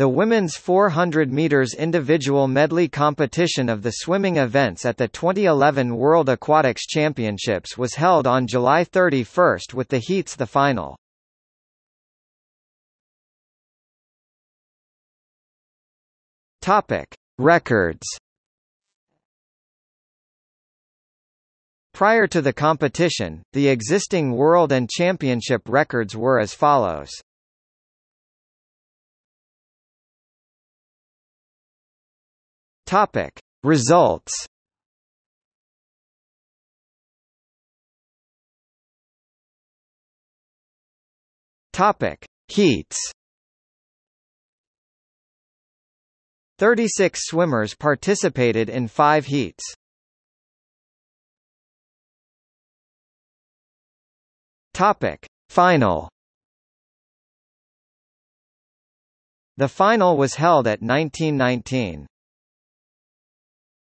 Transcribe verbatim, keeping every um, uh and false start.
The women's four hundred meters individual medley competition of the swimming events at the twenty eleven World Aquatics Championships was held on July thirty-first, with the heats the final. Topic: Records. Prior to the competition, the existing world and championship records were as follows. Topic: Results. Topic: Heats. Thirty-six swimmers participated in five heats. Topic: Final. The final was held at nineteen nineteen.